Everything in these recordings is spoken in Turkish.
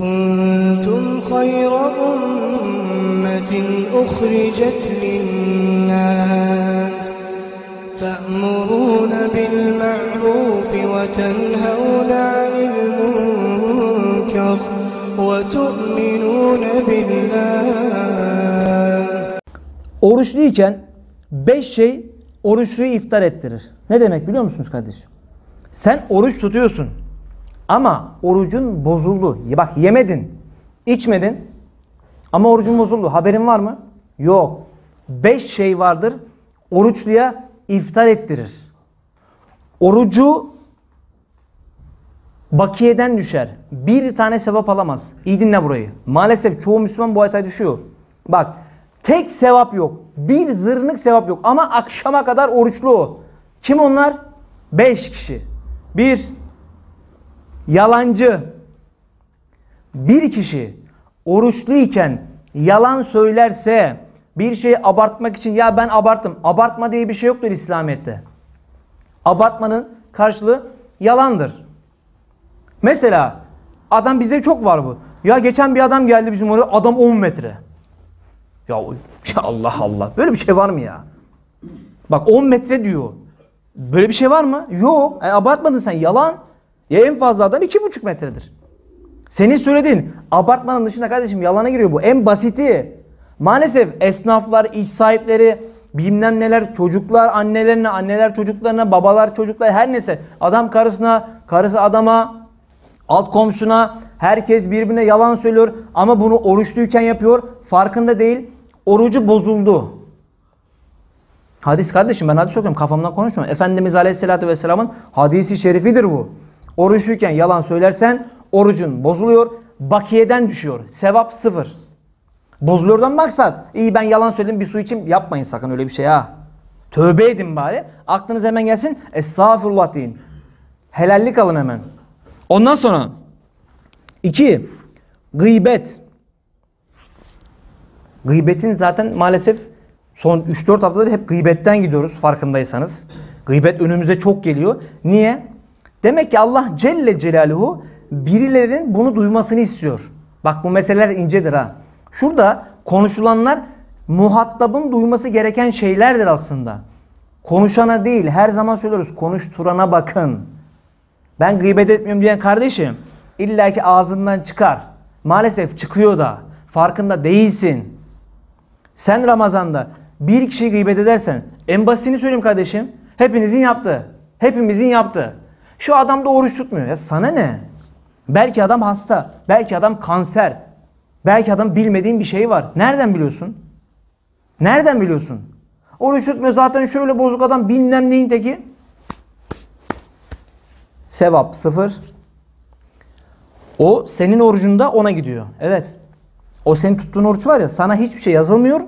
كنتم خير أمة أخرجت للناس تأمرون بالمعروف وتنهون عن المنكر وتؤمنون بالله. Oruçluyken 5 şey oruçluyu iftar ettirir. Ne demek biliyor musunuz kardeşim? Sen oruç tutuyorsun ama orucun bozuldu. Bak, yemedin, içmedin ama orucun bozuldu. Haberin var mı? Yok. 5 şey vardır oruçluya iftar ettirir. Orucu bakiyeden düşer. Bir tane sevap alamaz. İyi dinle burayı. Maalesef çoğu Müslüman bu hataya düşüyor. Bak, tek sevap yok. Bir zırnık sevap yok. Ama akşama kadar oruçlu o. Kim onlar? 5 kişi. 1. Yalancı. Bir kişi oruçluyken yalan söylerse, bir şeyi abartmak için, ya ben abarttım. Abartma diye bir şey yoktur İslamiyet'te. Abartmanın karşılığı yalandır. Mesela adam, bizde çok var bu. Ya geçen bir adam geldi bizim oraya, adam 10 metre. Ya Allah Allah. Böyle bir şey var mı ya? Bak, 10 metre diyor. Böyle bir şey var mı? Yok. Yani abartmadın sen. Yalan. Ya en fazla adam 2,5 metredir. Senin söylediğin abartmanın dışında kardeşim yalana giriyor bu. En basiti. Maalesef esnaflar, iş sahipleri, bilmem neler, çocuklar annelerine, anneler çocuklarına, babalar çocuklara, her neyse. Adam karısına, karısı adama, alt komşuna, herkes birbirine yalan söylüyor ama bunu oruçluyken yapıyor. Farkında değil. Orucu bozuldu. Hadis kardeşim, ben hadis okuyorum, kafamdan konuşmuyorum. Efendimiz Aleyhisselatü Vesselam'ın hadisi şerifidir bu. Oruçluyken yalan söylersen orucun bozuluyor. Bakiyeden düşüyor. Sevap sıfır. Bozuluyordan maksat, İyi ben yalan söyledim bir su içeyim. Yapmayın sakın öyle bir şey ha. Tövbe edin bari. Aklınız hemen gelsin. Estağfurullah deyin. Helallik alın hemen. Ondan sonra 2. Gıybet. Gıybetin zaten maalesef son 3-4 haftadır hep gıybetten gidiyoruz farkındaysanız. Gıybet önümüze çok geliyor. Niye? Demek ki Allah Celle Celaluhu birilerinin bunu duymasını istiyor. Bak, bu meseleler incedir ha. Şurada konuşulanlar muhatabın duyması gereken şeylerdir aslında. Konuşana değil, her zaman söylüyoruz, konuşturana bakın. Ben gıybet etmiyorum diyen kardeşim İlla ki ağzından çıkar. Maalesef çıkıyor da. Farkında değilsin. Sen Ramazan'da bir kişiyi gıybet edersen, en basitini söyleyeyim kardeşim, hepinizin yaptığı. Hepimizin yaptığı. Şu adam da oruç tutmuyor. Ya sana ne? Belki adam hasta. Belki adam kanser. Belki adam bilmediğin bir şey var. Nereden biliyorsun? Nereden biliyorsun? Oruç tutmuyor zaten, şöyle bozuk adam, bilmem neyin teki. Sevap sıfır. O senin orucunda ona gidiyor. Evet. O senin tuttuğun oruç var ya, sana hiçbir şey yazılmıyor.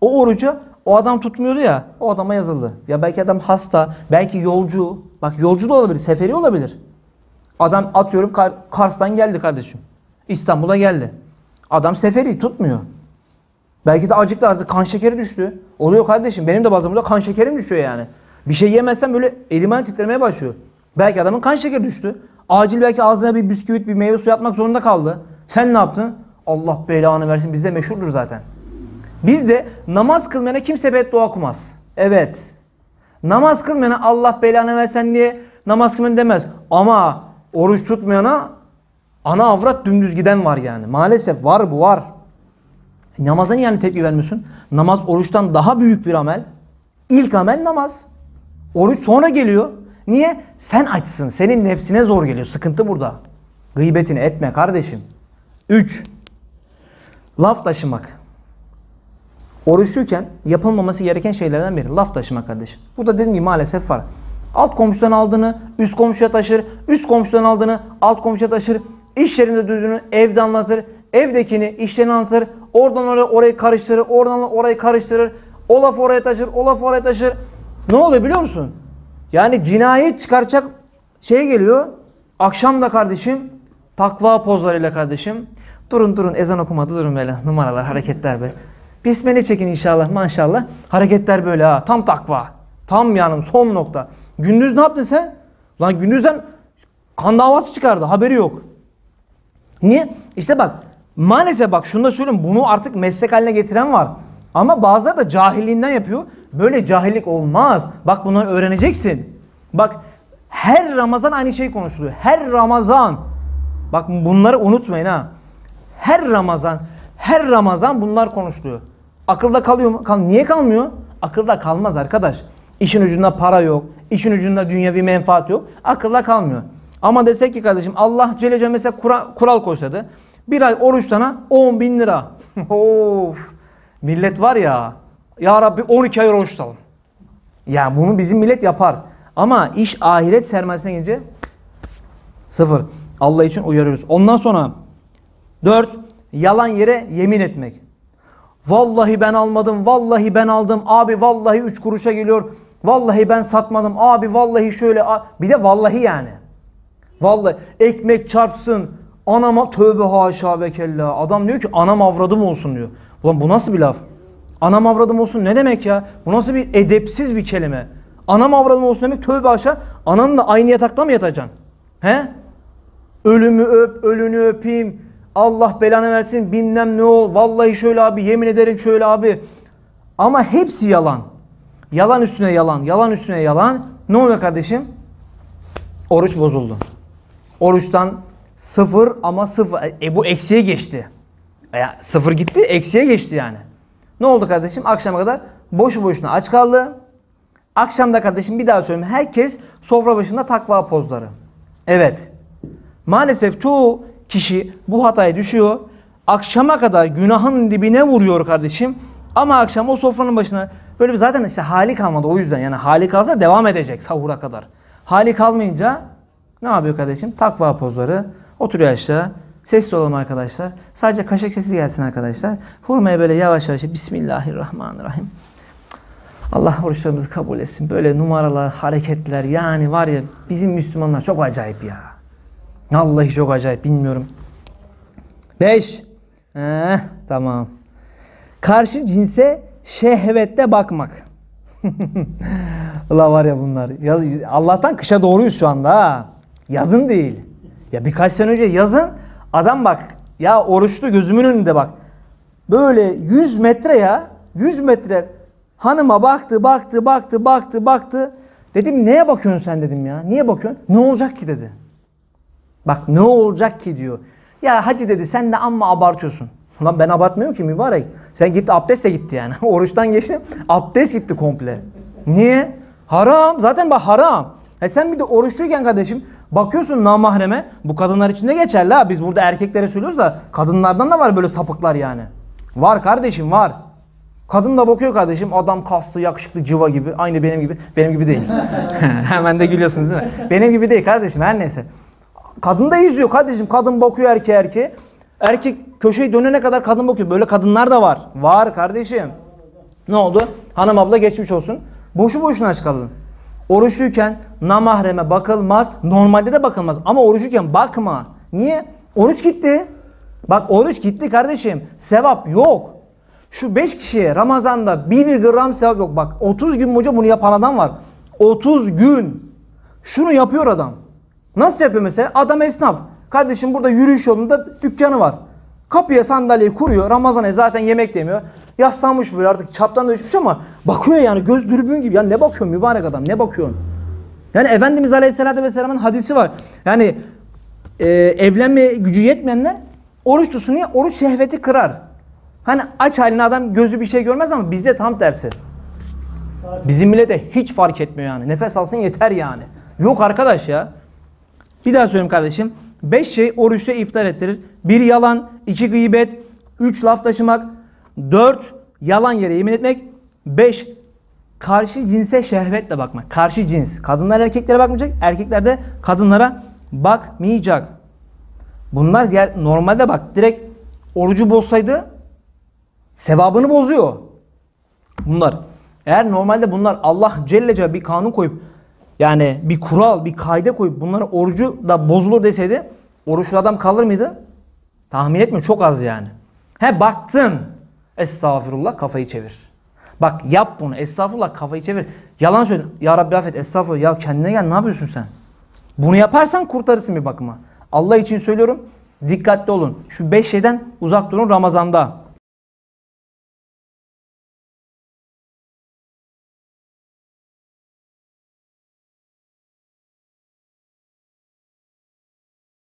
O orucu o adam tutmuyordu ya, o adama yazıldı. Ya belki adam hasta, belki yolcu. Bak, yolcu da olabilir, seferi olabilir. Adam atıyorum Kars'tan geldi kardeşim. İstanbul'a geldi. Adam seferi, tutmuyor. Belki de acıktı artık, kan şekeri düştü. Oluyor kardeşim, benim de bazen burada kan şekerim düşüyor yani. Bir şey yemezsem böyle elim titremeye başlıyor. Belki adamın kan şekeri düştü. Acil belki ağzına bir bisküvit, bir meyve suyu atmak zorunda kaldı. Sen ne yaptın? Allah belanı versin, bizde meşhurdur zaten. Bizde namaz kılmayana kimse beddua okumaz. Evet. Namaz kılmayana Allah belanı versen diye namaz kılmayana demez. Ama oruç tutmayana ana avrat dümdüz giden var yani. Maalesef var bu, var. Namaza niye yani tepki vermiyorsun? Namaz oruçtan daha büyük bir amel. İlk amel namaz. Oruç sonra geliyor. Niye? Sen açsın. Senin nefsine zor geliyor. Sıkıntı burada. Gıybetini etme kardeşim. 3. Laf taşımak. Oruçluyken yapılmaması gereken şeylerden biri. Laf taşımak kardeşim. Bu da dediğim gibi maalesef var. Alt komşudan aldığını üst komşuya taşır. Üst komşudan aldığını alt komşuya taşır. İş yerinde duyduğunu evde anlatır. Evdekini işten anlatır. Oradan oraya, orayı karıştırır. Oradan orayı karıştırır. O laf oraya taşır. O laf oraya taşır. Ne oluyor biliyor musun? Yani cinayet çıkaracak şey geliyor. Akşam da kardeşim takva pozlarıyla kardeşim. Durun ezan okumadı, durun böyle numaralar, hareketler böyle. Besmele çekin inşallah, maşallah. Hareketler böyle ha, tam takva. Tam yanım, son nokta. Gündüz ne yaptın sen? Lan gündüzden kan davası çıkardı, haberi yok. Niye? İşte bak maalesef bak şunu da söyleyeyim, bunu artık meslek haline getiren var. Ama bazıları da cahilliğinden yapıyor. Böyle cahillik olmaz. Bak bunları öğreneceksin. Bak her Ramazan aynı şey konuşuluyor. Her Ramazan. Bak bunları unutmayın ha. Her Ramazan. Her Ramazan bunlar konuşuluyor. Akılda kalıyor mu? Niye kalmıyor? Akılda kalmaz arkadaş. İşin ucunda para yok. İşin ucunda dünyevi menfaat yok. Akılda kalmıyor. Ama desek ki kardeşim Allah Celle Celaluhu mesela kural koysaydı. Bir ay oruç sana 10.000 lira. Of. Millet var ya. Ya Rabbi 12 ay oruç tutalım. Ya bunu bizim millet yapar. Ama iş ahiret sermayesine gelince sıfır. Allah için uyarıyoruz. Ondan sonra 4. Yalan yere yemin etmek. Vallahi ben almadım. Vallahi ben aldım. Abi vallahi 3 kuruşa geliyor. Vallahi ben satmadım. Abi vallahi şöyle. Bir de vallahi yani. Vallahi ekmek çarpsın. Anama tövbe haşa ve kella. Adam diyor ki anam avradım olsun diyor. Ulan bu nasıl bir laf? Anam avradım olsun ne demek ya? Bu nasıl bir edepsiz bir kelime? Anam avradım olsun demek tövbe haşa. Ananla aynı yatakta mı yatacaksın? He? Ölümü öp, ölünü öpeyim. Allah belanı versin bilmem ne ol. Vallahi şöyle abi, yemin ederim şöyle abi. Ama hepsi yalan. Yalan üstüne yalan, yalan üstüne yalan. Ne oluyor kardeşim? Oruç bozuldu. Oruçtan sıfır ama sıfır. Bu eksiye geçti. Sıfır gitti, eksiye geçti yani. Ne oldu kardeşim? Akşama kadar boşu boşuna aç kaldı. Akşamda kardeşim bir daha söyleyeyim. Herkes sofra başında takva pozları. Evet. Maalesef çoğu kişi bu hataya düşüyor. Akşama kadar günahın dibine vuruyor kardeşim. Ama akşam o sofranın başına böyle bir zaten işte hali kalmadı o yüzden. Yani hali kalsa devam edecek sahura kadar. Hali kalmayınca ne yapıyor kardeşim? Takva pozları. Oturuyor aşağı. Sessiz olalım arkadaşlar. Sadece kaşık sesi gelsin arkadaşlar. Hurmaya böyle yavaş yavaş Bismillahirrahmanirrahim. Allah oruçlarımızı kabul etsin. Böyle numaralar, hareketler yani var ya bizim Müslümanlar çok acayip ya. Vallahi çok acayip bilmiyorum. 5. Tamam. Karşı cinse şehvetle bakmak. Allah var ya bunlar. Allah'tan kışa doğruyuz şu anda ha. Yazın değil. Ya birkaç sene önce yazın adam bak ya oruçlu gözümün önünde bak. Böyle 100 metre ya 100 metre hanıma baktı. Dedim neye bakıyorsun sen dedim ya. Niye bakıyorsun? Ne olacak ki dedi. Bak ne olacak ki diyor. Ya hacı dedi sen de amma abartıyorsun. Ulan ben abartmıyorum ki mübarek. Sen gitti abdestle gitti yani. Oruçtan geçtim. Abdest gitti komple. Niye? Haram. Zaten bak haram. Sen bir de oruçluyken kardeşim bakıyorsun namahreme. Bu kadınlar içinde geçerli ha. Biz burada erkeklere söylüyoruz da kadınlardan da var böyle sapıklar yani. Var kardeşim var. Kadın da bakıyor kardeşim. Adam kaslı, yakışıklı, cıva gibi. Aynı benim gibi. Benim gibi değil. Hemen de gülüyorsunuz değil mi? Benim gibi değil kardeşim her neyse. Kadın da izliyor kardeşim. Kadın bakıyor erkeğe. Erkek köşeyi dönene kadar kadın bakıyor. Böyle kadınlar da var. Var kardeşim. Ne oldu? Hanım abla geçmiş olsun. Boşu boşuna aç kaldın. Oruçluyken namahreme bakılmaz. Normalde de bakılmaz. Ama oruçluyken bakma. Niye? Oruç gitti. Bak oruç gitti kardeşim. Sevap yok. Şu 5 kişiye Ramazan'da 1 gram sevap yok. Bak 30 gün boyunca bunu yapan adam var. 30 gün. Şunu yapıyor adam. Nasıl yapıyor mesela? Adam esnaf. Kardeşim burada yürüyüş yolunda dükkanı var. Kapıya sandalyeyi kuruyor. Ramazan'a zaten yemek demiyor. Yaslanmış böyle artık çaptan da düşmüş ama bakıyor yani göz dürbün gibi. Ya ne bakıyorsun mübarek adam ne bakıyorsun? Yani Efendimiz Aleyhisselatü Vesselam'ın hadisi var. Yani evlenme gücü yetmeyenler oruç tutsun diye oruç şehveti kırar. Hani aç haline adam gözü bir şey görmez ama bizde tam tersi. Bizim millete hiç fark etmiyor yani. Nefes alsın yeter yani. Yok arkadaş ya. Bir daha söyleyeyim kardeşim. 5 şey oruçta iftar ettirir. 1 yalan, 2 gıybet, 3 laf taşımak, 4 yalan yere yemin etmek, 5 karşı cinse şehvetle bakmak. Karşı cins. Kadınlar erkeklere bakmayacak, erkekler de kadınlara bakmayacak. Bunlar normalde bak direkt orucu bozsaydı sevabını bozuyor. Bunlar. Eğer normalde bunlar Allah Celle Celaluhu bir kanun koyup yani bir kural, bir kaide koyup bunlara orucu da bozulur deseydi oruçlu adam kalır mıydı? Tahmin etmiyorum. Çok az yani. He baktın. Estağfirullah kafayı çevir. Bak yap bunu. Estağfirullah kafayı çevir. Yalan söyle. Ya Rabbi affet. Estağfirullah. Ya kendine gel. Ne yapıyorsun sen? Bunu yaparsan kurtarırsın bir bakıma. Allah için söylüyorum. Dikkatli olun. Şu 5 şeyden uzak durun Ramazan'da.